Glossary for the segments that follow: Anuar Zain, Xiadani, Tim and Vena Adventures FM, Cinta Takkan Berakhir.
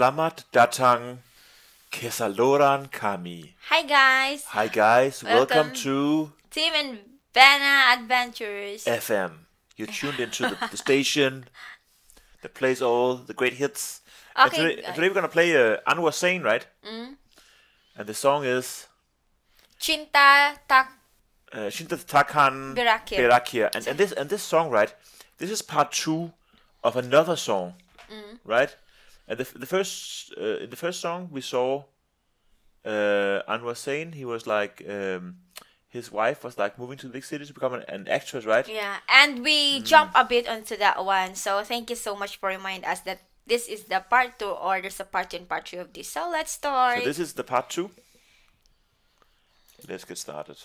Selamat datang ke saluran kami. Hi guys. Welcome to Tim and Vena Adventures FM. You're tuned into the station that plays all the great hits. Okay, and today we're gonna play Anuar Zain, right? Mm. And the song is Cinta Takkan Berakhir. And this song, right? This is part 2 of another song, right? And the first song we saw, Anuar Zain, he was like, his wife was like moving to the big city to become an actress, right? Yeah, and we jump a bit onto that one. So thank you so much for reminding us that this is the part 2, or there's a part 2 and part 3 of this. So let's start. So this is the part 2. Let's get started.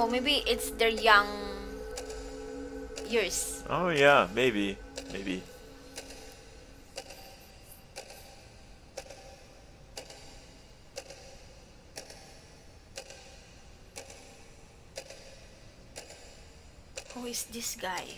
Oh, maybe it's their young years. Oh yeah, maybe. Who is this guy?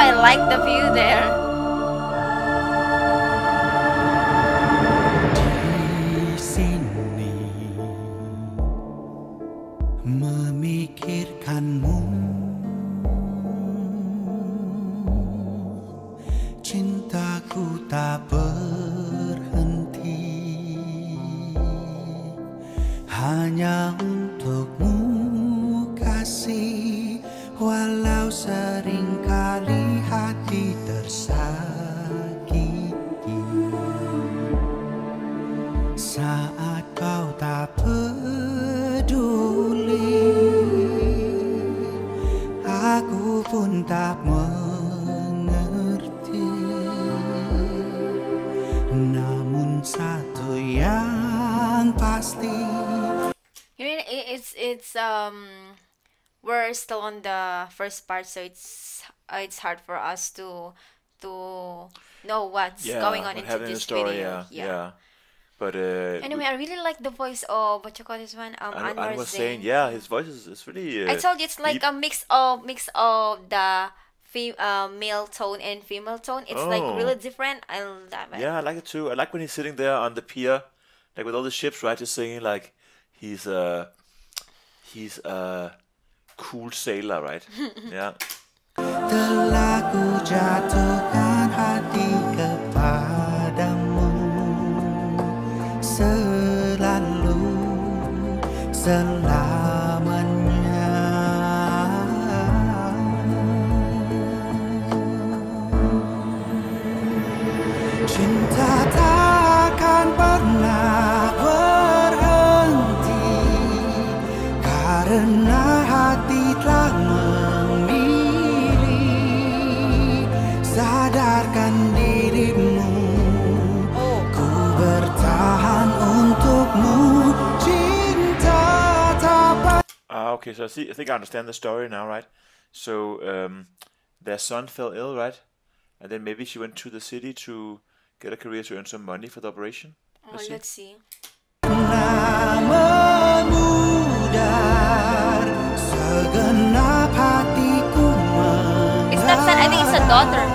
I like the view there. Saat kau tak peduli, aku pun tak mengerti. Namun satu yang pasti. It's we're still on the first part, so it's hard for us to know what's going on into this video. Yeah. But anyway, I really like the voice of Anuar Zain. Yeah, his voice is really. I told you it's like a mix of the male tone and female tone. It's like really different. I love that. Yeah, I like it too. I like when he's sitting there on the pier, like with all the ships, right? Just singing like he's a cool sailor, right? Yeah. Telah ku jatuhkan hati kepadamu. Selalu, selamanya. Cinta takkan pernah berhenti, karena hati telah memilih. Sadarkan dirimu, ku bertahan. Okay, so I think I understand the story now, right? So their son fell ill, right? And then maybe she went to the city to get a career to earn some money for the operation. Oh, let's see. It's not son, I think it's a daughter.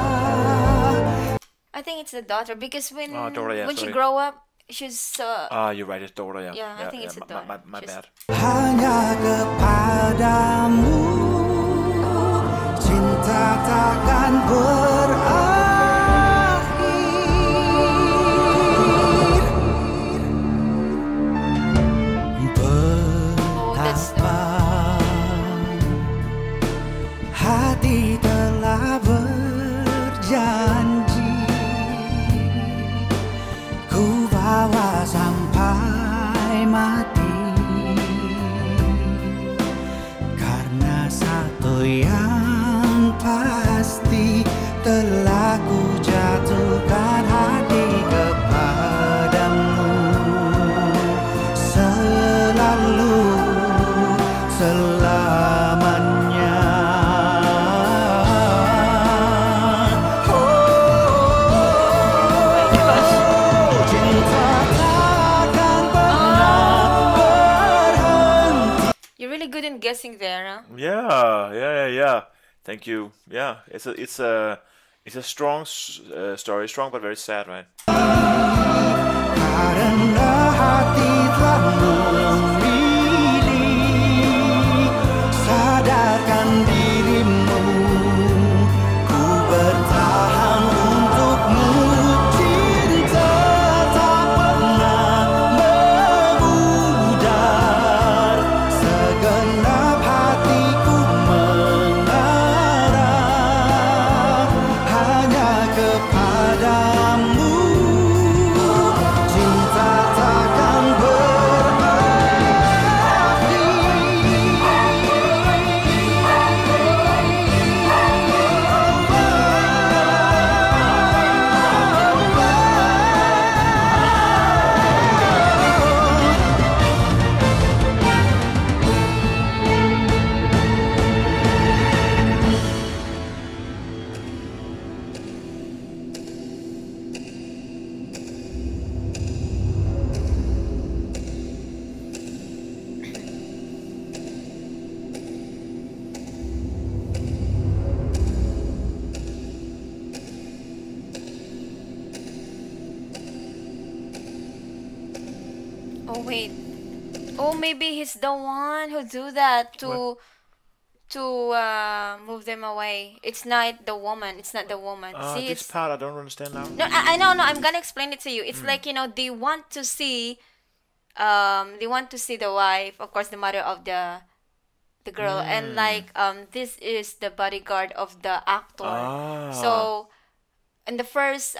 I think it's the daughter because when Dora, yeah, when she grow up, she's you're right, it's Dora, yeah. Yeah, yeah, I think it's a daughter. My bad. Hanya kepadamu cinta takkan berakhir. Oh, that's hati telah berjanji ku bawa sampai mati karena satu yang pasti telah ku jatuhkan hati kepadamu selalu selamanya. Good in guessing there, huh? Yeah. Thank you. Yeah, it's a strong story, strong but very sad, right? Oh wait, maybe he's the one who do that to move them away. It's not the woman. See, this part I don't understand now. No, I know, no, I'm gonna explain it to you. It's like, you know, they want to see the wife, of course, the mother of the girl, and like this is the bodyguard of the actor. So in the first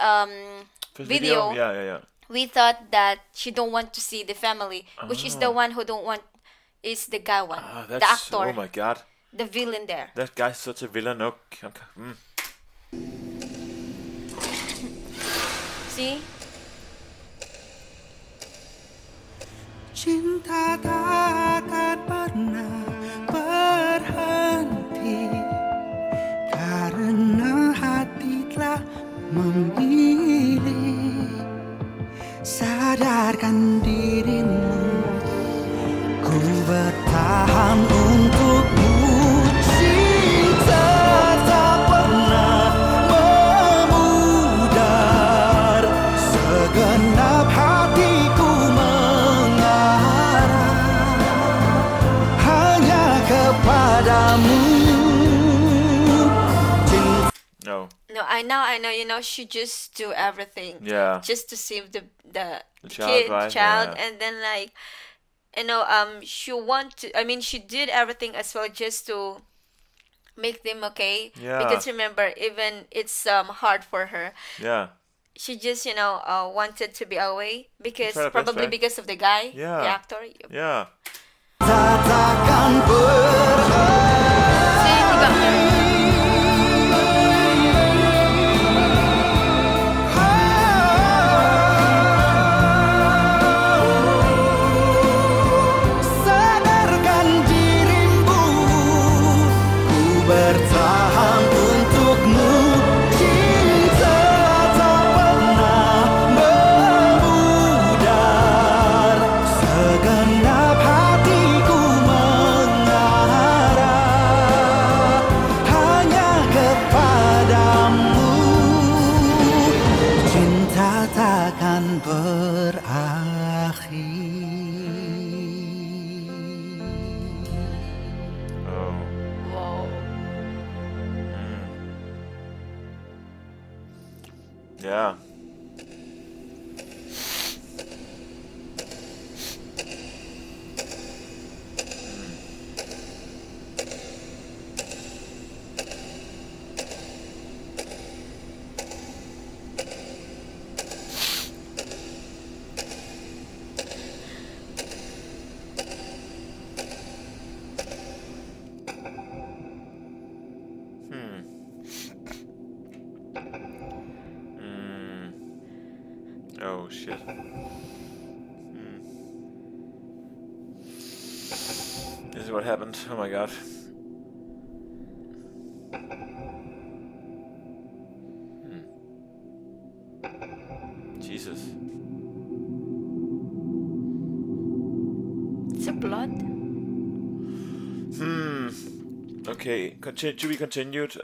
video, yeah. We thought that she don't want to see the family, which is the one who don't want is the guy one, the actor. Oh my god! The villain there. That guy's such a villain. Okay. See? Cinta takkan pernah berhenti karena hati telah memilih. Sadarkan dirimu, ku bertahan untukmu. Cinta tak pernah memudar, segenap hatiku mengarah hanya kepadamu. No, I know. You know, she just do everything. Yeah. Just to save the child, yeah. And then like, you know, she want to. I mean, she did everything as well just to make them okay. Yeah. Because remember, even it's hard for her. Yeah. She just, you know, wanted to be away because probably because of the guy, the actor. Yeah. Cinta tak pernah Yeah. Oh shit. This is what happened. Oh my god. Jesus. It's a blood. Okay, to be continued.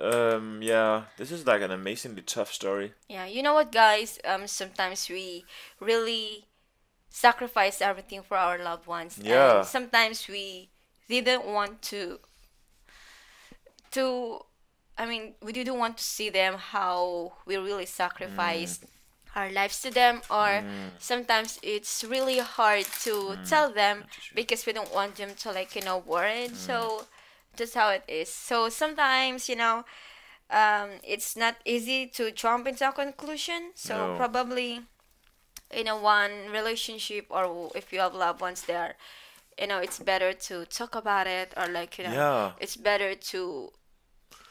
Yeah, this is like an amazingly tough story. Yeah, you know what, guys? Sometimes we really sacrifice everything for our loved ones. Yeah. And sometimes we didn't want to. I mean, we didn't want to see them how we really sacrificed our lives to them, or sometimes it's really hard to tell them because we don't want them to, like, you know, worry. So. Just how it is. So sometimes, you know, it's not easy to jump into a conclusion. So probably, you know, one relationship, or if you have loved ones there, you know, it's better to talk about it, or, like, you know, it's better to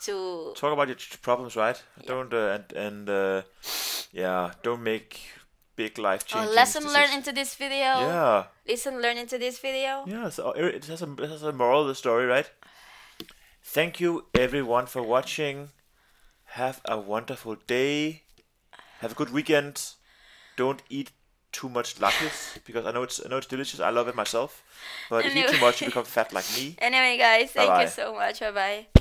talk about your problems, right? Yeah. Don't yeah, don't make big life changes. Lesson learned into this video. Yeah. Lesson learned into this video. Yeah. So it has a moral of the story, right? Thank you everyone for watching. Have a wonderful day. Have a good weekend. Don't eat too much lapis, because I know it's delicious. I love it myself. But if you eat too much, you become fat like me. Anyway, guys, thank you so much. Bye bye.